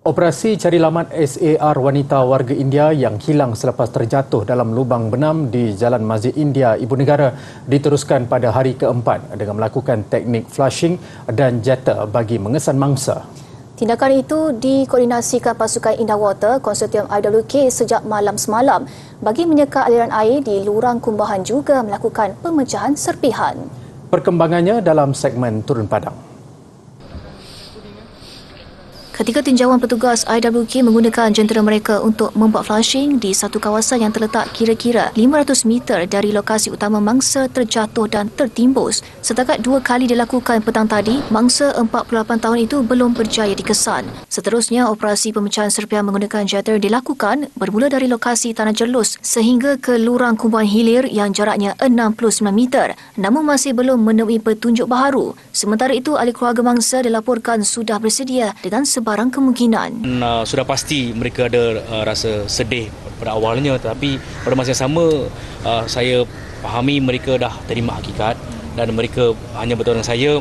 Operasi cari lamat SAR wanita warga India yang hilang selepas terjatuh dalam lubang benam di Jalan Masjid India, Ibu Negara diteruskan pada hari keempat dengan melakukan teknik flushing dan jetter bagi mengesan mangsa. Tindakan itu dikoordinasikan pasukan Indah Water Konsortium IWK sejak malam semalam bagi menyeka aliran air di lurang kumbahan juga melakukan pemecahan serpihan. Perkembangannya dalam segmen Turun Padang. Ketika tinjauan petugas IWK menggunakan jentera mereka untuk membuat flushing di satu kawasan yang terletak kira-kira 500 meter dari lokasi utama mangsa terjatuh dan tertimbus. Setakat dua kali dilakukan petang tadi, mangsa 48 tahun itu belum berjaya dikesan. Seterusnya, operasi pemecahan serpihan menggunakan jetter dilakukan bermula dari lokasi Tanah Jelus sehingga ke lurang kumpulan hilir yang jaraknya 69 meter namun masih belum menemui petunjuk baharu. Sementara itu, ahli keluarga mangsa dilaporkan sudah bersedia dengan sebab barang kemungkinan. Sudah pasti mereka ada rasa sedih pada awalnya, tetapi pada masa yang sama saya fahami mereka dah terima hakikat dan mereka hanya beritahu dengan saya,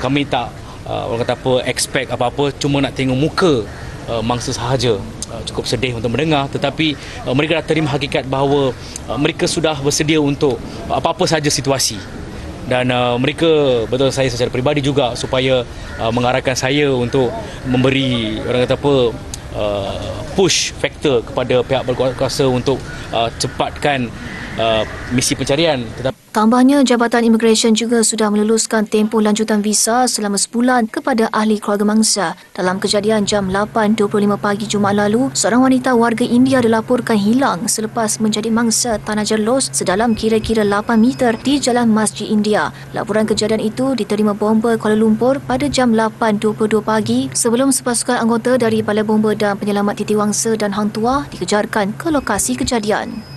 kami tak orang kata apa expect apa-apa, cuma nak tengok muka mangsa sahaja. Cukup sedih untuk mendengar, tetapi mereka dah terima hakikat bahawa mereka sudah bersedia untuk apa-apa sahaja situasi. Dan mereka betul saya secara peribadi juga supaya mengarahkan saya untuk memberi orang kata apa push factor kepada pihak berkuasa untuk cepatkan misi pencarian. Tambahnya, Jabatan Imigresen juga sudah meluluskan tempoh lanjutan visa selama sebulan kepada ahli keluarga mangsa. Dalam kejadian jam 8.25 pagi Jumaat lalu, seorang wanita warga India dilaporkan hilang selepas menjadi mangsa Tanah Jelus sedalam kira-kira 8 meter di Jalan Masjid India. Laporan kejadian itu diterima Bomba Kuala Lumpur pada jam 8.22 pagi sebelum sepasukan anggota dari Balai Bomba dan Penyelamat Titiwangsa dan Hang Tuah dikejarkan ke lokasi kejadian.